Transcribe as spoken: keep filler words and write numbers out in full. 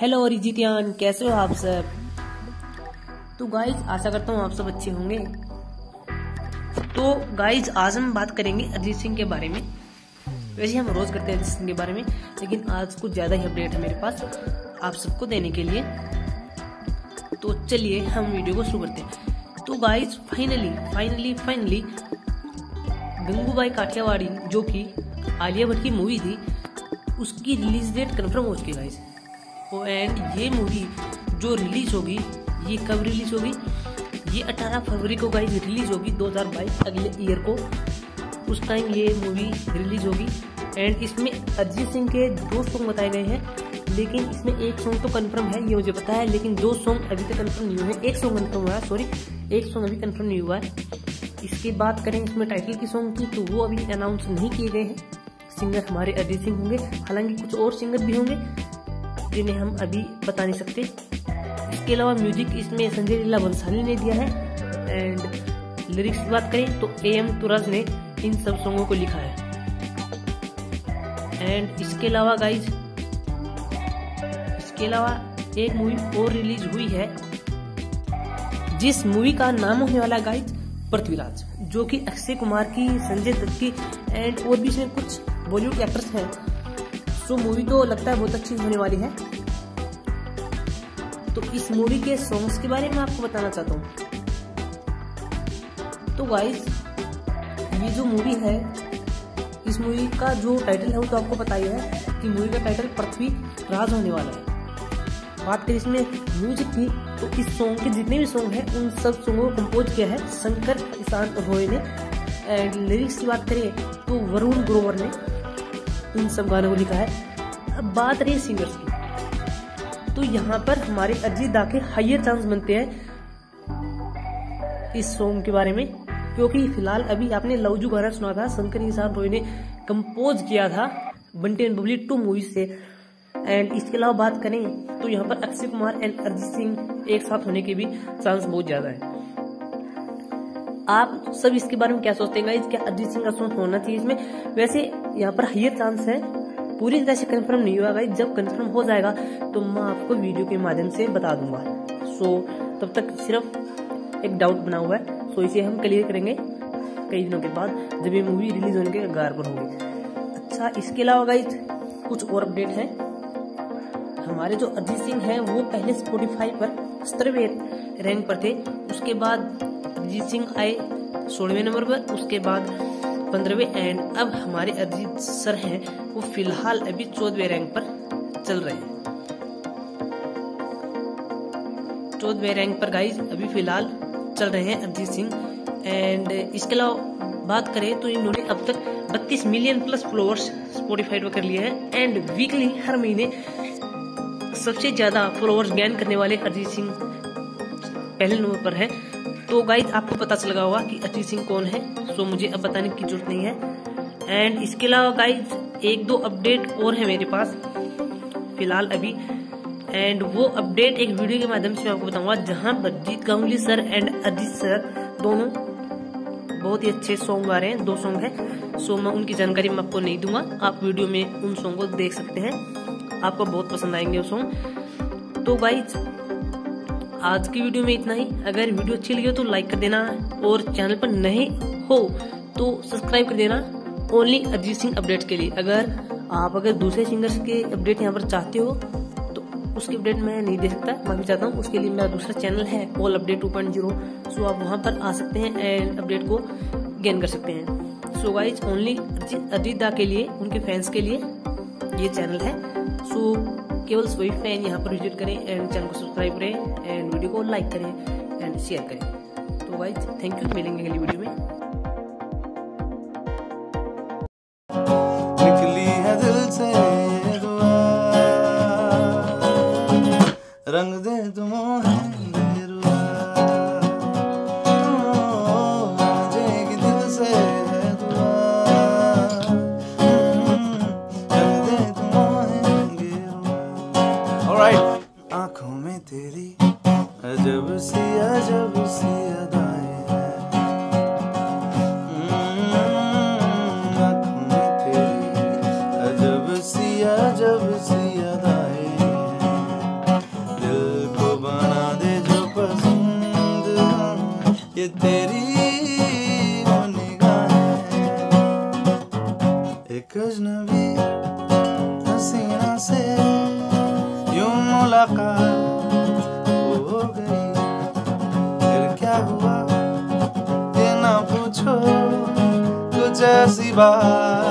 Hello Arijit यान, कैसे हो आप सब। तो गाइज आशा करता हूँ आप सब अच्छे होंगे। तो गाइज आज हम बात करेंगे अरिजीत सिंह के बारे में। वैसे हम रोज करते हैं अरिजीत सिंह के बारे में, लेकिन आज कुछ ज़्यादा ही अपडेट है मेरे पास आप सबको देने के लिए। तो चलिए हम वीडियो को शुरू करते हैं। तो guys finally finally finally Gangubai Kathiawadi, जो कि आलिया भट्ट की मूवी थी, उसकी रिलीज डेट कन्फर्म हो चुकी है गाइज। ओ एंड ये मूवी जो रिलीज होगी, ये कब रिलीज होगी, ये अठारह फरवरी को गाइज रिलीज होगी दो हज़ार बाईस, अगले ईयर को। उस टाइम ये मूवी रिलीज होगी। एंड इसमें अरिजीत सिंह के दो सॉन्ग बताए गए हैं, लेकिन इसमें एक सॉन्ग तो कन्फर्म है, ये मुझे पता है, लेकिन दो सॉन्ग अभी तक कन्फर्म नहीं हुए। एक सॉन्ग कन्फर्म हुआ है, सॉरी एक सॉन्ग अभी कन्फर्म नहीं हुआ है। इसकी बात करें इसमें टाइटल की सॉन्ग की, तो वो अभी अनाउंस नहीं किए गए हैं। सिंगर हमारे अरिजीत सिंह होंगे, हालांकि कुछ और सिंगर भी होंगे जिन्हें हम अभी बता नहीं सकते। इसके अलावा म्यूजिक इसमें संजय लीला भंसाली ने दिया है। एंड लिरिक्स की बात करें तो एम तुरंज ने इन सब सॉन्गों को लिखा है। एंड इसके अलावा गाइज इसके अलावा एक मूवी और रिलीज हुई है, जिस मूवी का नाम होने वाला गाइज पृथ्वीराज, जो कि अक्षय कुमार की, संजय दत्त की एंड और भी इसमें कुछ बॉलीवुड एक्टर्स हैं। तो मूवी तो लगता है बहुत अच्छी होने वाली है। तो इस मूवी के सॉन्ग्स के बारे में आपको बताना चाहता हूँ। तो गाइस ये जो मूवी है, इस मूवी का जो टाइटल है वो तो आपको पता ही है कि मूवी का टाइटल पृथ्वीराज होने वाला है। बात करें इसमें म्यूजिक की, तो इस सॉन्ग के जितने भी सॉन्ग हैं उन सब सॉन्गों को कंपोज किया है शंकर रॉय ने। एंड लिरिक्स की बात करें तो वरुण ग्रोवर ने इन सब गानों को लिखा है। अब बात रही सिंगर्स की, तो यहाँ पर हमारे अरिजीत दा के हाइयर चांस बनते हैं इस सॉन्ग के बारे में, क्योंकि फिलहाल अभी आपने लवजू गाना सुना था, शंकर रोय ने कंपोज किया था Bunty and Babli two movie से। एंड इसके अलावा बात करें तो यहाँ पर अक्षय कुमार एंड अरिजीत सिंह एक साथ होने के भी चांस बहुत ज्यादा है। आप सब इसके बारे में क्या सोचते हैं गाइस, क्या अरिजीत सिंह का सॉन्ग होना चाहिए इसमें? वैसे यहाँ पर हाइयर चांस है, पूरी तरह से कंफर्म नहीं हुआ गाइस। जब कंफर्म हो जाएगा तो मैं आपको वीडियो के माध्यम से बता दूंगा। सो तब तक सिर्फ एक डाउट बना हुआ है, सो इसे हम क्लियर करेंगे कई दिनों के बाद, जब ये मूवी रिलीज होने के कगार पर होगी। अच्छा, इसके अलावा गाइस कुछ और अपडेट है। हमारे जो अरिजीत सिंह है वो पहले स्पॉटिफाई पर सत्रहवें रैंक पर थे, उसके बाद अरिजीत सिंह आए सोलहवें नंबर पर, उसके बाद पंद्रहवें, एंड अब हमारे अरिजीत सर हैं वो फिलहाल अभी चौदहवें रैंक पर चल रहे हैं। चौदहवें रैंक पर गाइज अभी फिलहाल चल रहे हैं अरिजीत सिंह। एंड इसके अलावा बात करें तो इन्होंने अब तक बत्तीस मिलियन प्लस फॉलोअर्स स्पॉटिफाई पर कर लिए हैं। एंड वीकली हर महीने सबसे ज्यादा फॉलोअर्स गेन करने वाले अरिजीत सिंह पहले नंबर पर है। तो गाइज आपको पता चल गया होगा कि अरिजीत सिंह कौन है, सो मुझे अब बताने की जरूरत नहीं है। एंड इसके अलावा गाइज एक दो अपडेट और है मेरे पास फिलहाल अभी, एंड वो अपडेट एक वीडियो के माध्यम से मैं आपको बताऊंगा, जहां Baljit Ganguly sir and Arijit sir दोनों बहुत ही अच्छे सॉन्ग गा रहे हैं। दो सॉन्ग है, सो मैं उनकी जानकारी मैं आपको नहीं दूंगा, आप वीडियो में उन सॉन्ग को देख सकते हैं, आपको बहुत पसंद आएंगे वो सॉन्ग। तो गाइज आज की वीडियो में इतना ही। अगर वीडियो अच्छी लगी हो तो लाइक कर देना, और चैनल पर नए हो तो सब्सक्राइब कर देना ओनली अरिजीत सिंह अपडेट्स के लिए। अगर आप अगर दूसरे सिंगर्स के अपडेट यहाँ पर चाहते हो तो उसके अपडेट मैं नहीं दे सकता, माफी चाहता हूँ। उसके लिए मेरा दूसरा चैनल है all update two point zero, so आप वहाँ पर आ सकते हैं एंड अपडेट को गेन कर सकते हैं। सो गाइज ओनली अरिजीत दा के लिए, उनके फैंस के लिए ये चैनल है, सो केवल वही फैन यहाँ पर विजिट करें एंड चैनल को सब्सक्राइब करें एंड वीडियो को लाइक करें एंड शेयर करें। तो गाइज थैंक यू, मिलेंगे अगली वीडियो में। निकली है दिल से दुआ, रंग दे तुम्हें तेरी अजब सी अजब सी अदाएं हैं। तेरी वो निगाहें, एक अजनबी हसीना से यूं मुलाकात हो गई, फिर क्या हुआ ये ना पूछो कुछ ऐसी बात।